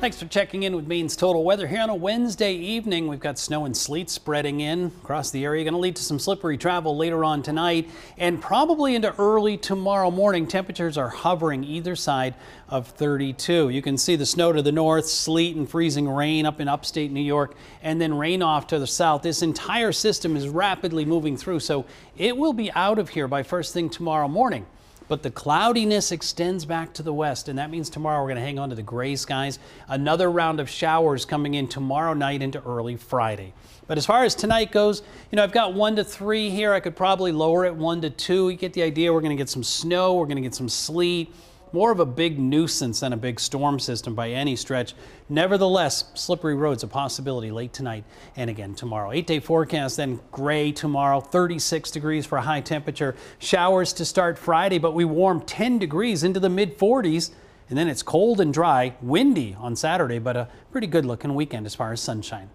Thanks for checking in with Maine's total weather here on a Wednesday evening. We've got snow and sleet spreading in across the area, going to lead to some slippery travel later on tonight and probably into early tomorrow morning. Temperatures are hovering either side of 32. You can see the snow to the north, sleet and freezing rain up in upstate New York, and then rain off to the south. This entire system is rapidly moving through, so it will be out of here by first thing tomorrow morning. But the cloudiness extends back to the west, and that means tomorrow we're going to hang on to the gray skies. Another round of showers coming in tomorrow night into early Friday. But as far as tonight goes, you know, I've got 1 to 3 here. I could probably lower it 1 to 2. You get the idea. We're going to get some snow. We're going to get some sleet. More of a big nuisance than a big storm system by any stretch. Nevertheless, slippery roads a possibility late tonight and again tomorrow. 8-day forecast, then gray tomorrow, 36 degrees for a high temperature. Showers to start Friday, but we warm 10 degrees into the mid-40s. And then it's cold and dry, windy on Saturday, but a pretty good looking weekend as far as sunshine.